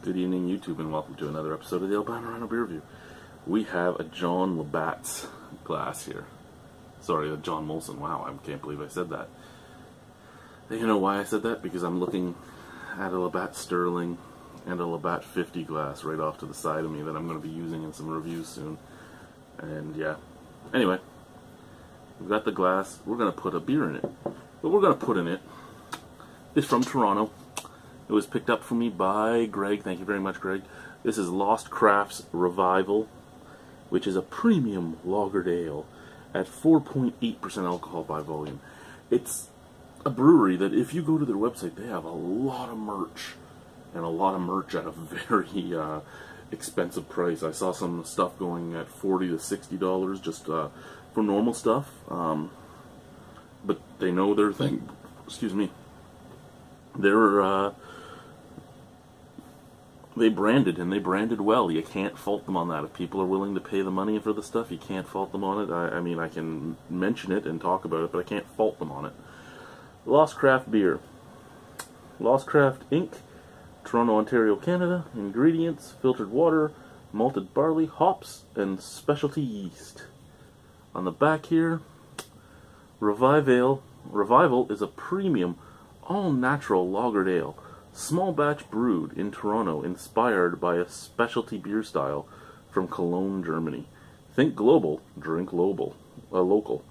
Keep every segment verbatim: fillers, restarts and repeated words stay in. Good evening, YouTube, and welcome to another episode of the Albino Rhino Beer Review. We have a John Labatt's glass here. Sorry, a John Molson. Wow, I can't believe I said that. You know why I said that? Because I'm looking at a Labatt Sterling and a Labatt fifty glass right off to the side of me that I'm going to be using in some reviews soon. And yeah. Anyway, we've got the glass. We're going to put a beer in it. What we're going to put in it is from Toronto. It was picked up for me by Greg. Thank you very much, Greg. This is Lost Craft's Revival, which is a premium lagered ale at four point eight percent alcohol by volume. It's a brewery that, if you go to their website, they have a lot of merch, and a lot of merch at a very uh, expensive price. I saw some stuff going at forty to sixty dollars just uh, for normal stuff, um, but they know their thing. Excuse me. They're... Uh, They branded, and they branded well. You can't fault them on that. If people are willing to pay the money for the stuff, you can't fault them on it. I, I mean, I can mention it and talk about it, but I can't fault them on it. Lost Craft Beer. Lost Craft Incorporated. Toronto, Ontario, Canada. Ingredients: filtered water, malted barley, hops, and specialty yeast. On the back here, Revival. Revival is a premium, all-natural lagered ale. Small batch brewed in Toronto, inspired by a specialty beer style from Cologne, Germany. Think global, drink global, uh, local.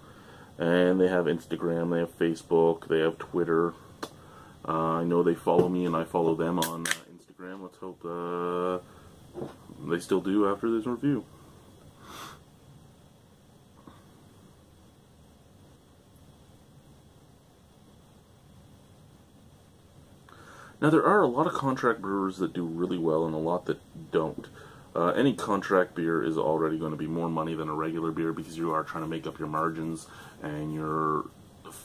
And they have Instagram, they have Facebook, they have Twitter. Uh, I know they follow me and I follow them on uh, Instagram. Let's hope uh, they still do after this review. Now, there are a lot of contract brewers that do really well and a lot that don't. Uh, any contract beer is already going to be more money than a regular beer because you are trying to make up your margins and you're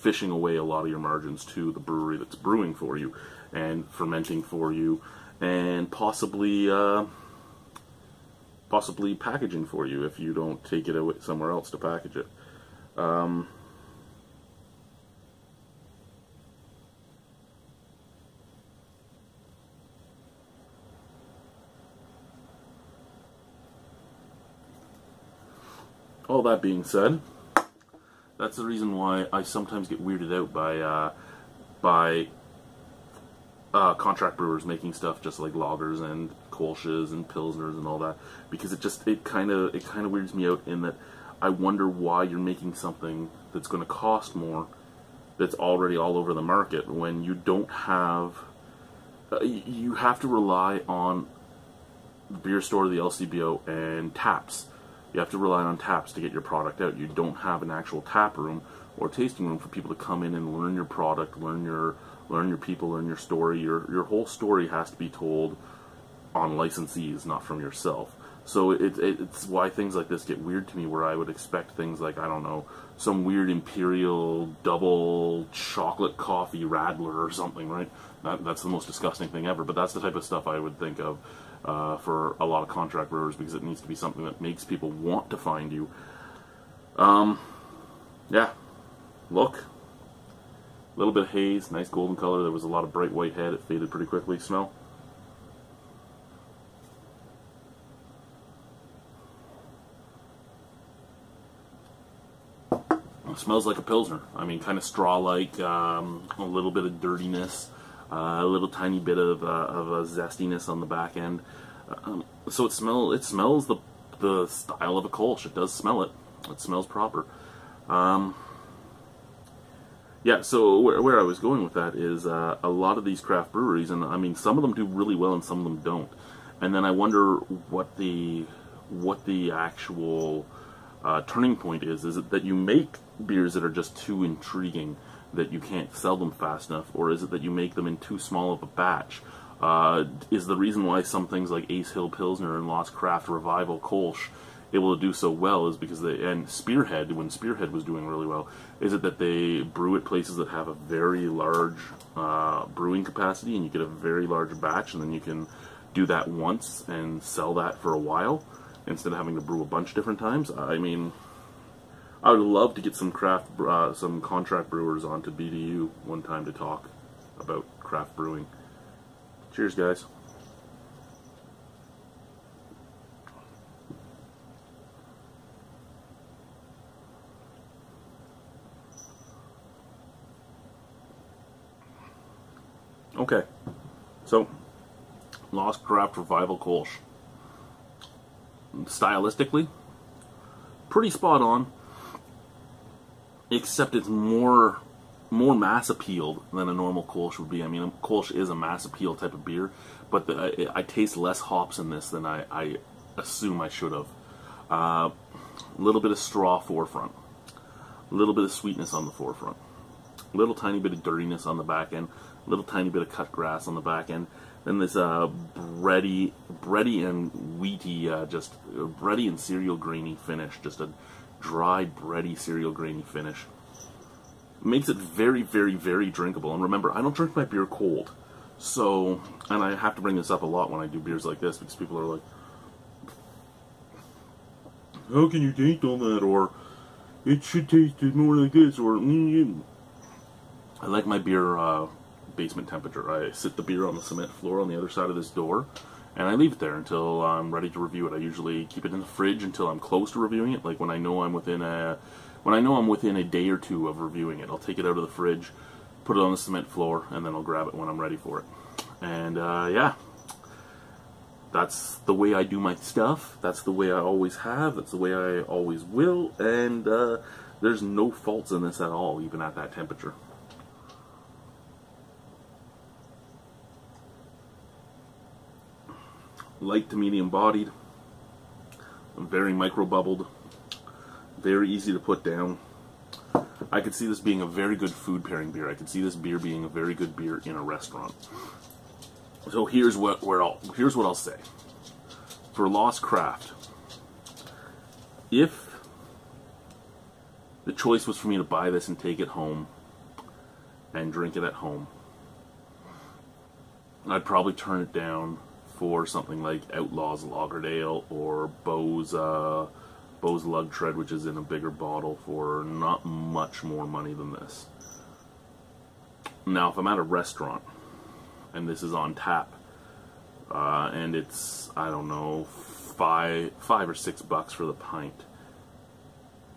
fishing away a lot of your margins to the brewery that's brewing for you and fermenting for you and possibly uh, possibly packaging for you if you don't take it away somewhere else to package it. Um, All that being said, that's the reason why I sometimes get weirded out by uh, by uh, contract brewers making stuff just like lagers and kolsches and pilsners and all that, because it just it kind of it kind of weirds me out in that I wonder why you're making something that's going to cost more, that's already all over the market, when you don't have uh, you have to rely on the beer store, the L C B O, and taps. You have to rely on taps to get your product out. You don't have an actual tap room or tasting room for people to come in and learn your product, learn your learn your people, learn your story. Your your whole story has to be told on licensees, not from yourself. So it, it, it's why things like this get weird to me, where I would expect things like, I don't know, some weird imperial double chocolate coffee radler or something, right? That, that's the most disgusting thing ever, but that's the type of stuff I would think of Uh, for a lot of contract brewers, because it needs to be something that makes people want to find you. Um, yeah, look, a little bit of haze, nice golden color. There was a lot of bright white head. It faded pretty quickly. Smell. It smells like a Pilsner. I mean, kind of straw-like, um, a little bit of dirtiness. Uh, a little tiny bit of, uh, of a zestiness on the back end, um, so it smell it smells the the style of a Kolsch. It does smell it. It smells proper. Um, yeah. So where where I was going with that is uh, a lot of these craft breweries, and I mean, some of them do really well, and some of them don't. And then I wonder what the what the actual uh, turning point is. Is it that you make beers that are just too intriguing, that you can't sell them fast enough, or is it that you make them in too small of a batch? Uh, is the reason why some things like Ace Hill Pilsner and Lost Craft Revival Kolsch able to do so well is because they, and Spearhead, when Spearhead was doing really well, is it that they brew at places that have a very large uh, brewing capacity, and you get a very large batch, and then you can do that once and sell that for a while, instead of having to brew a bunch different times? I mean... I would love to get some craft, uh, some contract brewers onto B D U one time to talk about craft brewing. Cheers, guys. So, Lost Craft Revivale Kolsch. Stylistically, pretty spot on, except it's more more mass appealed than a normal Kolsch would be. I mean, Kolsch is a mass appeal type of beer, but the, I, I taste less hops in this than I, I assume I should have. A uh, little bit of straw forefront, a little bit of sweetness on the forefront, a little tiny bit of dirtiness on the back end, a little tiny bit of cut grass on the back end. Then this uh, bready, bready and wheaty, uh, just bready and cereal grainy finish, just a dry, bready, cereal grainy finish. Makes it very, very, very drinkable. And remember, I don't drink my beer cold. So, and I have to bring this up a lot when I do beers like this, because people are like, how can you taste all that? Or, it should taste more like this, or, mm-hmm. I like my beer uh, basement temperature. I sit the beer on the cement floor on the other side of this door, and I leave it there until I'm ready to review it. I usually keep it in the fridge until I'm close to reviewing it. Like when I know I'm within a, when I know I'm within a day or two of reviewing it, I'll take it out of the fridge, put it on the cement floor, and then I'll grab it when I'm ready for it. And uh, yeah, that's the way I do my stuff. That's the way I always have. That's the way I always will. And uh, there's no faults in this at all, even at that temperature. Light to medium bodied, very micro bubbled, very easy to put down. I could see this being a very good food pairing beer. I could see this beer being a very good beer in a restaurant. So here's what where I'll, here's what I'll say for Lost Craft. If the choice was for me to buy this and take it home and drink it at home, I'd probably turn it down for something like Outlaw's Lagerdale or Beau's, uh, Beau's Lug Tread, which is in a bigger bottle, for not much more money than this. Now, if I'm at a restaurant and this is on tap, uh, and it's, I don't know, five, five or six bucks for the pint,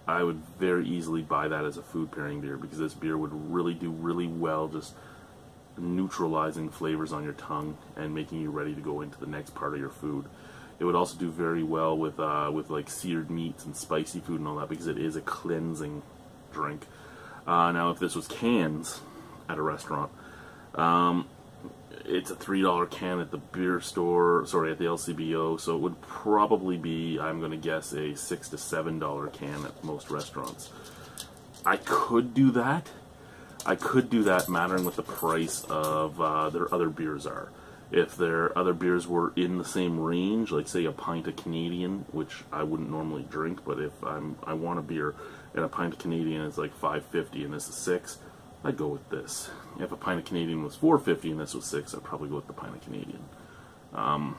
I would very easily buy that as a food pairing beer, because this beer would really do really well just neutralizing flavors on your tongue and making you ready to go into the next part of your food. It would also do very well with uh, with like seared meats and spicy food and all that, because it is a cleansing drink. Uh, now, if this was cans at a restaurant, um, it's a three dollar can at the beer store. Sorry, at the L C B O. So it would probably be, I'm going to guess, a six to seven dollar can at most restaurants. I could do that. I could do that, mattering what the price of uh, their other beers are. If their other beers were in the same range, like say a pint of Canadian, which I wouldn't normally drink, but if I'm I want a beer and a pint of Canadian is like five fifty and this is six, I'd go with this. If a pint of Canadian was four fifty and this was six, I'd probably go with the pint of Canadian. Um,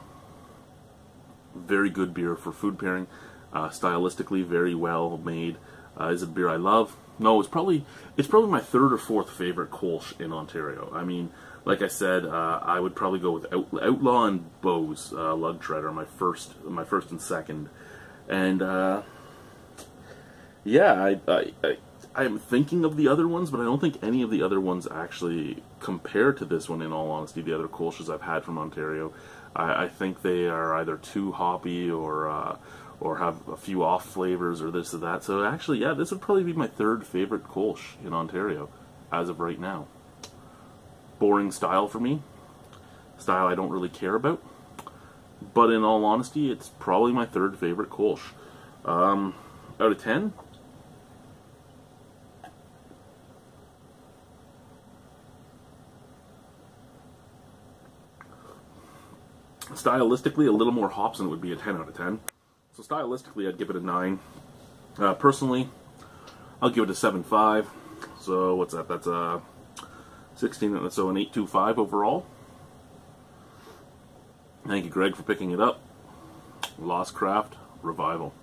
very good beer for food pairing. Uh, stylistically, very well made. Uh, is it a beer I love? No, it's probably it's probably my third or fourth favorite Kolsch in Ontario. I mean, like I said, uh, I would probably go with Out, Outlaw and Beau's uh, Lug Tread are my first, my first and second. And uh, yeah, I, I I I am thinking of the other ones, but I don't think any of the other ones actually compare to this one. In all honesty, the other Kolsch's I've had from Ontario, I, I think they are either too hoppy or. Uh, or have a few off flavors or this or that. So actually, yeah, this would probably be my third favorite Kolsch in Ontario as of right now. Boring style for me. Style I don't really care about. But in all honesty, it's probably my third favorite Kolsch. Um, out of ten? Stylistically, a little more hops and it would be a ten out of ten. So stylistically, I'd give it a nine. Uh, personally, I'll give it a seven point five. So what's that? That's a sixteen. So an eight point two five overall. Thank you, Greg, for picking it up. Lost Craft Revival.